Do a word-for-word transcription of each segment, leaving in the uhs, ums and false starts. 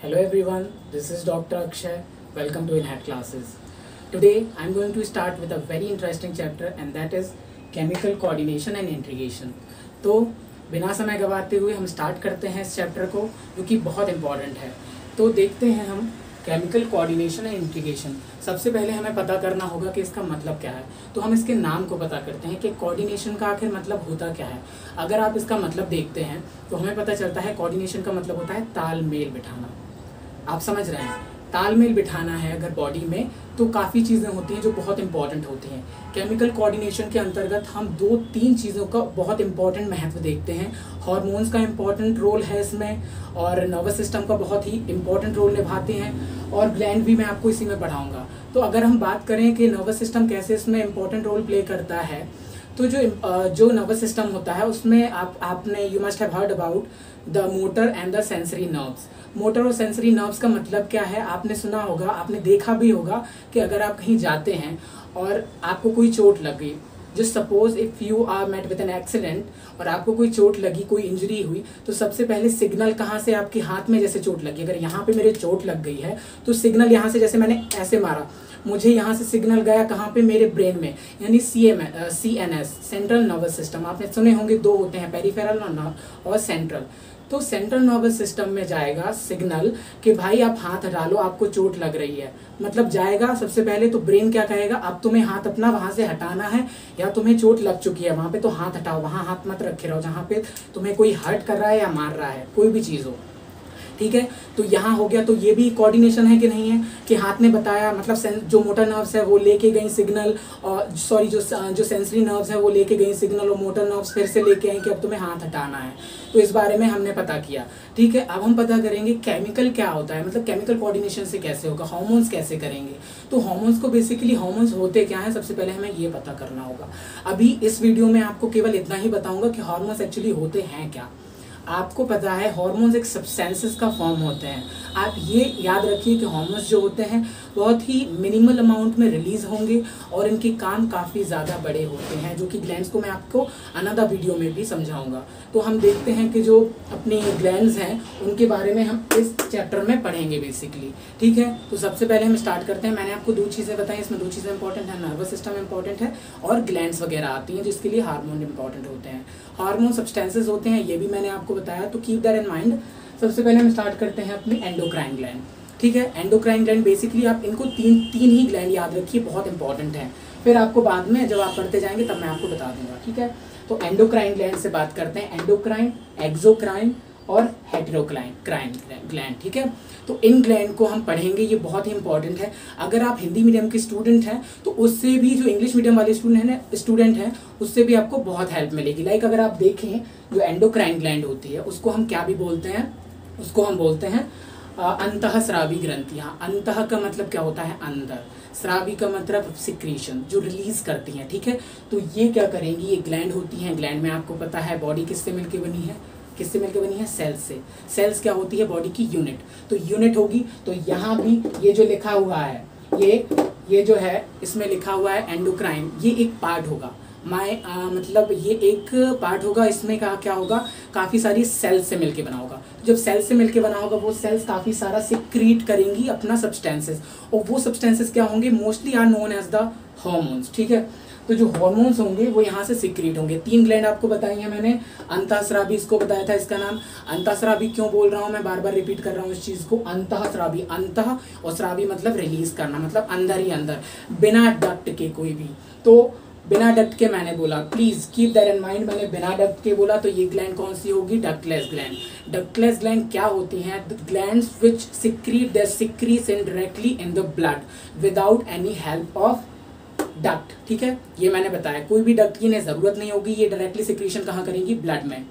Hello everyone, this is Doctor Akshay. Welcome to InHat classes. Today I am going to start with a very interesting chapter and that is chemical coordination and integration. तो बिना समय गवाते हुए हम start करते हैं इस chapter को जो कि बहुत important है. तो देखते हैं हम chemical coordination and integration. सबसे पहले हमें पता करना होगा कि इसका मतलब क्या है. तो हम इसके नाम को पता करते हैं कि coordination का आखिर मतलब होता क्या है. अगर आप इसका मतलब देखते हैं तो हमें पता चलता है coordination का मतलब होता है तालमेल बिठाना. आप समझ रहे हैं, तालमेल बिठाना है अगर बॉडी में तो काफ़ी चीज़ें होती हैं जो बहुत इंपॉर्टेंट होती हैं. केमिकल कोऑर्डिनेशन के अंतर्गत हम दो तीन चीज़ों का बहुत इंपॉर्टेंट महत्व देखते हैं. हार्मोन्स का इंपॉर्टेंट रोल है इसमें और नर्वस सिस्टम का बहुत ही इंपॉर्टेंट रोल निभाते हैं और ग्लैंड भी मैं आपको इसी में पढ़ाऊँगा. तो अगर हम बात करें कि नर्वस सिस्टम कैसे इसमें इंपॉर्टेंट रोल प्ले करता है तो जो जो नर्वस सिस्टम होता है उसमें आप आपने you must have heard about the motor and the sensory nerves. Motor और सेंसरी नर्व्स का मतलब क्या है आपने सुना होगा, आपने देखा भी होगा कि अगर आप कहीं जाते हैं और आपको कोई चोट लग गई, just suppose if you are met with an accident और आपको कोई चोट लगी, कोई इंजरी हुई, तो सबसे पहले सिग्नल कहाँ से आपके हाथ में जैसे चोट लगी, अगर यहाँ पे मेरे चोट लग गई है तो सिग्नल यहाँ से, जैसे मैंने ऐसे मारा, मुझे यहाँ से सिग्नल गया कहाँ पे, मेरे ब्रेन में, यानी C M S C N S central nervous system. आपने सुने होंगे दो होते हैं, पेरीफेरल और सेंट्रल. तो सेंट्रल नर्वस सिस्टम में जाएगा सिग्नल कि भाई आप हाथ डालो, आपको चोट लग रही है, मतलब जाएगा सबसे पहले तो ब्रेन क्या कहेगा, अब तुम्हें हाथ अपना वहाँ से हटाना है या तुम्हें चोट लग चुकी है वहाँ पे तो हाथ हटाओ, वहाँ हाथ मत रखे रहो जहाँ पे तुम्हें कोई हर्ट कर रहा है या मार रहा है, कोई भी चीज़ हो, ठीक है. तो यहाँ हो गया, तो ये भी कोऑर्डिनेशन है कि नहीं है कि हाथ ने बताया, मतलब जो मोटर नर्व्स है वो लेके गई सिग्नल और सॉरी जो जो सेंसरी नर्व्स है वो लेके गई सिग्नल और मोटर नर्व्स फिर से लेके आए कि अब तुम्हें हाथ हटाना है. तो इस बारे में हमने पता किया, ठीक है. अब हम पता करेंगे केमिकल क्या होता है, मतलब केमिकल कोऑर्डिनेशन से कैसे होगा, हार्मोन्स कैसे करेंगे. तो हार्मोन्स को बेसिकली हार्मोन्स होते क्या हैं सबसे पहले हमें ये पता करना होगा. अभी इस वीडियो में आपको केवल इतना ही बताऊँगा कि हार्मोन्स एक्चुअली होते हैं क्या. आपको पता है हॉर्मोन्स एक सब्सटेंसेस का फॉर्म होते हैं. आप ये याद रखिए कि हॉर्मोन्स जो होते हैं बहुत ही मिनिमल अमाउंट में रिलीज़ होंगे और इनके काम काफ़ी ज़्यादा बड़े होते हैं जो कि ग्लैंड्स को मैं आपको अनदर वीडियो में भी समझाऊंगा. तो हम देखते हैं कि जो अपने ग्लैंड्स हैं उनके बारे में हम इस चैप्टर में पढ़ेंगे बेसिकली, ठीक है. तो सबसे पहले हम स्टार्ट करते हैं. मैंने आपको दो चीज़ें बताई, इसमें दो चीज़ें इंपॉर्टेंट हैं, नर्वस सिस्टम इंपॉर्टेंट है और ग्लैंड्स वगैरह आती हैं जिसके लिए हार्मोन इंपॉर्टेंट होते हैं. हार्मोन सब्सटेंसेस होते हैं ये भी मैंने आपको बताया, तो कीप दैट इन माइंड. सबसे पहले हम स्टार्ट करते हैं अपनी एंडोक्राइन ग्लैंड, ठीक है. एंडोक्राइन ग्लैंड बेसिकली आप इनको तीन तीन ही ग्लैंड याद रखिए, बहुत इंपॉर्टेंट है. फिर आपको बाद में जब आप पढ़ते जाएंगे तब मैं आपको बता दूंगा, ठीक है. तो एंडोक्राइन ग्लैंड से बात करते हैं, एंडोक्राइन, एक्सोक्राइन और हेट्रोक्राइन क्राइन ग्लैंड, ठीक है. तो इन ग्लैंड को हम पढ़ेंगे, ये बहुत ही इंपॉर्टेंट है. अगर आप हिंदी मीडियम के स्टूडेंट हैं तो उससे भी, जो इंग्लिश मीडियम वाले स्टूडेंट हैं स्टूडेंट हैं उससे भी आपको बहुत हेल्प मिलेगी. लाइक अगर आप देखें जो एंडोक्राइन ग्लैंड होती है उसको हम क्या भी बोलते हैं, उसको हम बोलते हैं अंतःस्रावी ग्रंथियाँ. अंतः का मतलब क्या होता है अंदर, स्रावी का मतलब सिक्रीशन जो रिलीज करती हैं, ठीक है. तो ये क्या करेंगी, ये ग्लैंड होती हैं. ग्लैंड में आपको पता है बॉडी किससे मिलकर बनी है, किससे मिलकर बनी है, सेल्स से. सेल्स क्या होती है, बॉडी की यूनिट, तो यूनिट होगी. तो यहाँ भी ये जो लिखा हुआ है, ये ये जो है इसमें लिखा हुआ है एंडोक्राइन, ये एक पार्ट होगा माय मतलब ये एक पार्ट होगा. इसमें का क्या होगा, काफ़ी सारी सेल्स से मिलके बना होगा. जब सेल्स से मिलके बना होगा वो सेल्स काफ़ी सारा सिक्रीट करेंगी अपना सब्सटेंसेस और वो सब्सटेंसेस क्या होंगे, mostly are known as the hormones, ठीक है. तो जो हॉर्मोन्स होंगे वो यहाँ से सिक्रीट होंगे. तीन ग्लैंड आपको बताई हैं मैंने, अंतःस्रावी इसको बताया था, इसका नाम अंतःस्रावी. क्यों बोल रहा हूँ मैं, बार बार रिपीट कर रहा हूँ इस चीज़ को, अंतःस्रावी, अंतः और स्रावी मतलब रिलीज करना, मतलब अंदर ही अंदर, बिना डक्ट के कोई भी. तो बिना डक्ट के मैंने बोला, please keep that in mind, मैंने बिना डक्ट के बोला. तो ये ग्लैंड कौन सी होगी, डक्टलेस ग्लैंड. डक्टलेस ग्लैंड क्या होती हैं, glands which secrete their secretion indirectly in the blood without any help of duct, ठीक है. ये मैंने बताया कोई भी डक्ट की ने ज़रूरत नहीं होगी, ये डायरेक्टली सिक्रीशन कहाँ करेंगी, ब्लड में,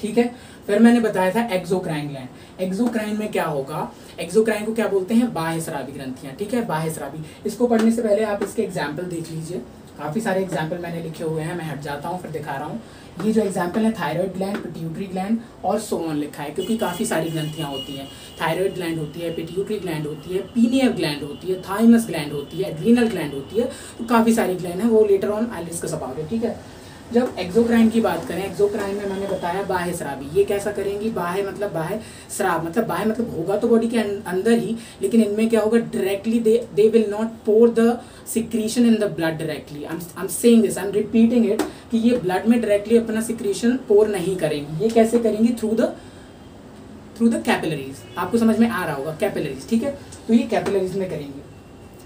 ठीक है. फिर मैंने बताया था एक्सोक्राइन ग्लैंड. एक्सोक्राइन में क्या होगा, एक्सोक्राइन को क्या बोलते हैं, बाह्य स्रावी ग्रंथियाँ, ठीक है, बाह्य स्रावी. इसको पढ़ने से पहले आप इसके एग्जाम्पल देख लीजिए, काफ़ी सारे एग्जाम्पल मैंने लिखे हुए हैं, मैं हट जाता हूँ फिर दिखा रहा हूँ. ये जो एग्जाम्पल है, थायरॉयड ग्लैंड, पिट्यूट्री ग्लैंड और सोन लिखा है क्योंकि काफ़ी सारी ग्रंथियाँ होती हैं. थायरॉयड ग्लैंड होती है, पिट्यूट्री ग्लैंड होती है, पीनियल ग्लैंड होती है, थाइमस ग्लैंड होती है, एड्रिनल ग्लैंड होती है. तो काफ़ी सारी ग्लैंड है, वो later on I discuss about, ठीक है. जब एक्सोक्राइन की बात करें, एक्सोक्राइन में मैंने बताया बाह्य स्रावी, ये कैसा करेंगी, बाह्य मतलब बाह्य स्राव मतलब बाह्य मतलब होगा तो बॉडी के अंदर ही, लेकिन इनमें क्या होगा directly they they will not pour the secretion in the blood directly. I am saying this, I am repeating it कि ये ब्लड में डायरेक्टली अपना सिक्रीशन पोर नहीं करेंगी, ये कैसे करेंगी through the through the capillaries. आपको समझ में आ रहा होगा कैपिलरीज, ठीक है, तो ये कैपिलरीज में करेंगे।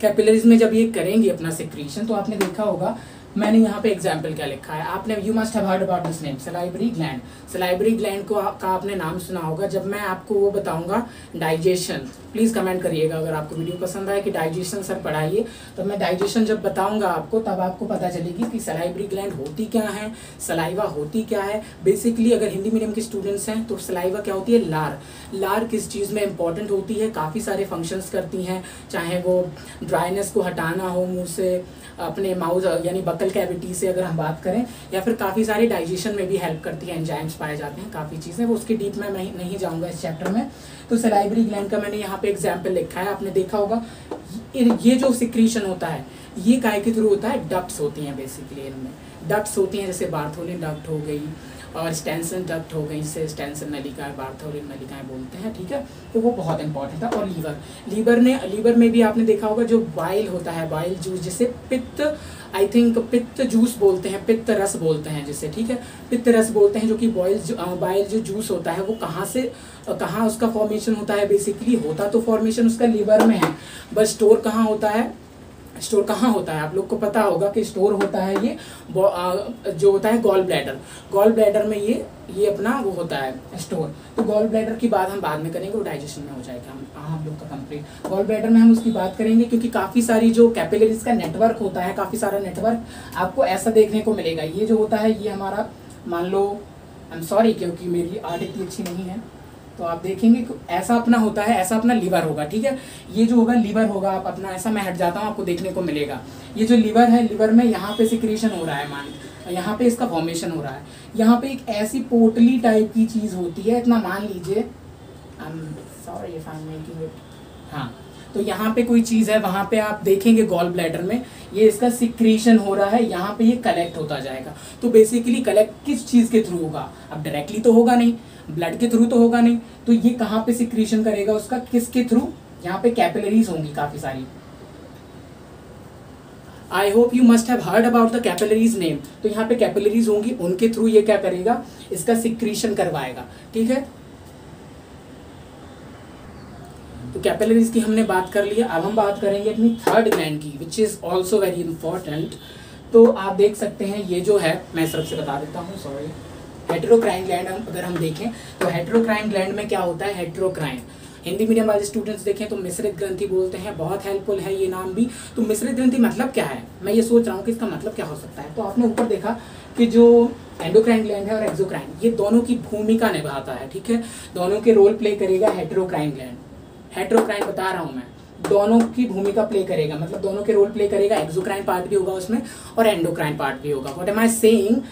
कैपिलरीज में जब ये करेंगी अपना सिक्रीशन तो आपने देखा होगा, मैंने यहाँ पे एग्जाम्पल क्या लिखा है, आपने you must have heard about this name salivary gland. Salivary gland को आ, का आपने नाम सुना होगा। जब मैं आपको वो बताऊंगा डाइजेशन, प्लीज़ कमेंट करिएगा अगर आपको वीडियो पसंद आए कि डाइजेशन सर पढ़ाइए, तो मैं डाइजेशन जब बताऊंगा आपको तब आपको पता चलेगी कि सलाइवरी ग्लैंड होती क्या है, सलाइवा होती क्या है। बेसिकली अगर हिंदी मीडियम के स्टूडेंट्स हैं तो सलाइवा क्या होती है, लार। लार किस चीज़ में इंपॉर्टेंट होती है, काफ़ी सारे फंक्शंस करती हैं, चाहे वो ड्राइनेस को हटाना हो मुँह से, अपने माउथ यानी बकल कैविटी से अगर हम बात करें, या फिर काफ़ी सारे डाइजेशन में भी हेल्प करती है, एंजाइम्स पाए जाते हैं, काफ़ी चीज़ें, वो उसके डीप में मैं नहीं जाऊँगा इस चैप्टर में। तो सलाइवरी ग्लैंड का मैंने यहाँ पे एग्जाम्पल लिखा है, आपने देखा होगा ये जो सिक्रीशन होता है ये काय के थ्रू होता है, डक्ट्स होती हैं बेसिकली, इनमें डक्ट्स होती हैं, जैसे बार्थोरिन डक्ट हो गई और स्टैनसन डक्ट हो गई, जिसे स्टैनसन नलिकाएं बार्थोरिन नलिकाएं बोलते हैं, ठीक है, तो वो बहुत इंपॉर्टेंट है। और लीवर, लीवर ने लीवर में भी आपने देखा होगा जो बाइल होता है, बाइल जूस, जिसे पित्त आई थिंक पित्त जूस बोलते हैं, पित्त रस बोलते हैं जिसे, ठीक है, पित्त रस बोलते हैं, जो कि बॉयल बाइल जो जूस होता है वो कहाँ से कहाँ उसका फॉर्मेशन होता है, बेसिकली होता तो फॉर्मेशन उसका लीवर में है, बस स्टोर कहाँ होता है, स्टोर कहाँ होता है आप लोग को पता होगा कि स्टोर होता है ये जो होता है गॉल ब्लैडर, गॉल ब्लैडर में ये ये अपना वो होता है स्टोर। तो गॉल ब्लैडर की बात हम बाद में करेंगे, वो डाइजेशन में हो जाएगा हम हम लोग का कंप्लीट। गॉल ब्लैडर में हम उसकी बात करेंगे क्योंकि काफ़ी सारी जो कैपिलरीज का नेटवर्क होता है, काफ़ी सारा नेटवर्क आपको ऐसा देखने को मिलेगा, ये जो होता है ये हमारा, मान लो आई एम सॉरी क्योंकि मेरी आर्ट इतनी अच्छी नहीं है, तो आप देखेंगे ऐसा अपना होता है, ऐसा अपना लीवर होगा, ठीक है, ये जो होगा लीवर होगा, आप अपना ऐसा मैं हट जाता हूँ आपको देखने को मिलेगा, ये जो लीवर है, लीवर में यहाँ पे सिक्रीशन हो रहा है, मान यहाँ पे इसका फॉर्मेशन हो रहा है, यहाँ पे एक ऐसी पोटली टाइप की चीज़ होती है, इतना मान लीजिए, I am sorry if I am making it, हाँ, तो यहाँ पे कोई चीज़ है, वहाँ पे आप देखेंगे गॉल ब्लैडर में ये इसका सिक्रीशन हो रहा है, यहाँ पे ये कलेक्ट होता जाएगा। तो बेसिकली कलेक्ट किस चीज़ के थ्रू होगा, अब डायरेक्टली तो होगा नहीं, ब्लड के थ्रू तो होगा नहीं, तो ये कहाँ पे सिक्रीशन करेगा उसका, किसके थ्रू, यहाँ पे कैपिलरीज होंगी काफ़ी सारी। I hope you must have heard about the capillaries name, तो यहाँ पे कैपिलरीज होंगी, उनके थ्रू ये क्या करेगा, इसका सिक्रीशन करवाएगा, ठीक है। तो कैपिलरीज की हमने बात कर ली, अब हम बात करेंगे अपनी थर्ड ग्लैंड की, which is also very important. तो आप देख सकते हैं ये जो है, मैं सिर्फ से बता देता हूँ, सॉरी, हेट्रोक्राइन ग्लैंड अगर हम देखें तो हेट्रोक्राइन ग्लैंड में क्या होता है, हेट्रोक्राइन, हिंदी मीडियम वाले स्टूडेंट्स देखें तो मिश्रित ग्रंथि बोलते हैं, बहुत हेल्पफुल है ये नाम भी। तो मिश्रित ग्रंथि मतलब क्या है, मैं ये सोच रहा हूँ कि इसका मतलब क्या हो सकता है, तो आपने ऊपर देखा कि जो एंडोक्राइन ग्लैंड है और एक्सोक्राइन, ये दोनों की भूमिका निभाता है, ठीक है, दोनों के रोल प्ले करेगा हेट्रोक्राइन ग्लैंड, हेट्रोक्राइन बता रहा हूँ मैं, दोनों की भूमिका प्ले करेगा, मतलब दोनों के रोल प्ले करेगा, एक्सोक्राइन पार्ट भी होगा उसमें और एंडोक्राइन पार्ट भी होगा। What am I saying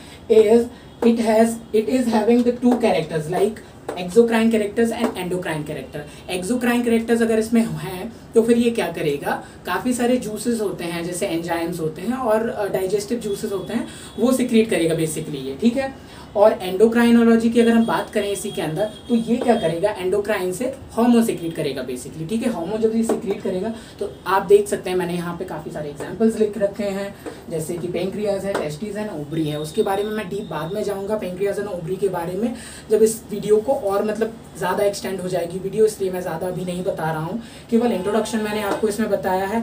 is it has it is having the two characters like exocrine characters and endocrine character. Exocrine characters अगर इसमें हैं तो फिर ये क्या करेगा, काफ़ी सारे जूसेस होते हैं जैसे एंजाइम्स होते हैं और डाइजेस्टिव जूसेस होते हैं, वो सिक्रीट करेगा बेसिकली ये, ठीक है। और एंडोक्राइनोलॉजी की अगर हम बात करें इसी के अंदर, तो ये क्या करेगा, एंडोक्राइन से हॉर्मोन सिक्रीट करेगा बेसिकली, ठीक है। हॉर्मोन जब ये सिक्रीट करेगा तो आप देख सकते हैं, मैंने यहाँ पे काफ़ी सारे एग्जाम्पल्स लिख रखे हैं, जैसे कि पेंक्रियाज है, टेस्टीज है, ऊबरी है, उसके बारे में मैं डीप बाद में जाऊँगा, पेंक्रियाज और ऊबरी के बारे में जब इस वीडियो को और मतलब ज़्यादा एक्सटेंड हो जाएगी वीडियो, इसलिए मैं ज़्यादा अभी नहीं बता रहा हूँ, केवल इंट्रोडक्शन मैंने आपको इसमें बताया है।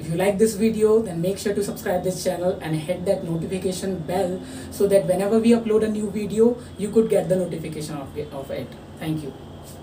If you like this video, then make sure to subscribe this channel and hit that notification bell so that whenever we upload a new video, you could get the notification of it. Thank you.